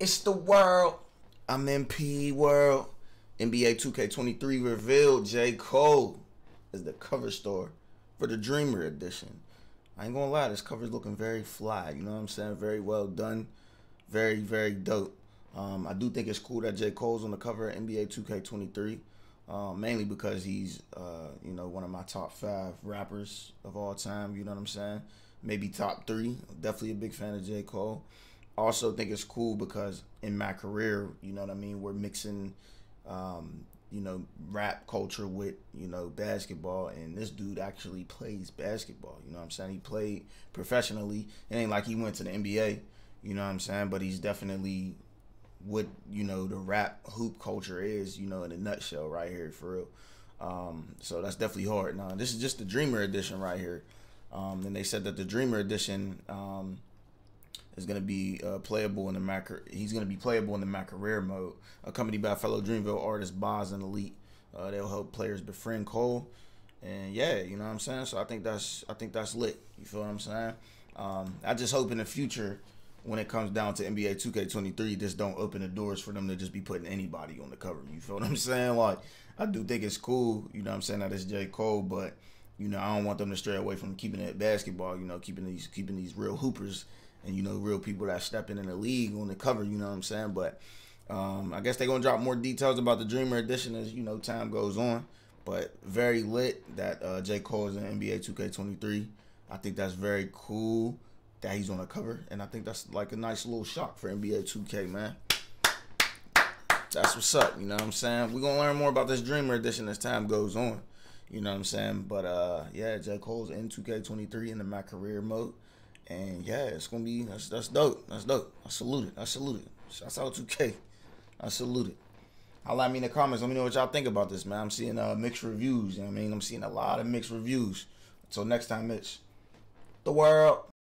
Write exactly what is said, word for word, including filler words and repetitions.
It's the world. I'm M P World. N B A two K twenty-three revealed. J. Cole is the cover story for the Dreamer Edition. I ain't gonna lie, this cover's looking very fly. You know what I'm saying? Very well done. Very, very dope. Um, I do think it's cool that J. Cole's on the cover of N B A two K twenty-three. Uh, mainly because he's, uh, you know, one of my top five rappers of all time. You know what I'm saying? Maybe top three. Definitely a big fan of J. Cole. Also think it's cool because in my career, you know what I mean, we're mixing, um, you know, rap culture with, you know, basketball. And this dude actually plays basketball. You know what I'm saying? He played professionally. It ain't like he went to the N B A. You know what I'm saying? But he's definitely what, you know, the rap hoop culture is, you know, in a nutshell right here, for real. Um, so that's definitely hard. Now, this is just the Dreamer Edition right here. Um, and they said that the Dreamer Edition um, is going to be uh, playable in the Mac. He's going to be playable in the MyCareer mode, accompanied by fellow Dreamville artists Boz and Elite. Uh, they'll help players befriend Cole. And yeah, you know what I'm saying? So I think that's I think that's lit. You feel what I'm saying? Um, I just hope in the future, when it comes down to N B A two K twenty-three, just don't open the doors for them to just be putting anybody on the cover. You feel what I'm saying? Like, I do think it's cool, you know what I'm saying, that it's J. Cole, but, you know, I don't want them to stray away from keeping it basketball, you know, keeping these keeping these real hoopers and, you know, real people that step in in the league on the cover, you know what I'm saying? But um, I guess they're going to drop more details about the Dreamer Edition as, you know, time goes on. But very lit that uh, J. Cole is in N B A two K twenty-three. I think that's very cool that he's on the cover, and I think that's like a nice little shock for N B A two K, man. That's what's up, you know what I'm saying? We're going to learn more about this Dreamer Edition as time goes on, you know what I'm saying? But, uh, yeah, J. Cole's in two K twenty-three in the MyCareer mode, and, yeah, it's going to be, that's, that's dope, that's dope. I salute it, I salute it. Shouts out two K, I salute it. Holla at me in the comments, let me know what y'all think about this, man. I'm seeing uh, mixed reviews, you know what I mean? I'm seeing a lot of mixed reviews. Until next time, it's the world.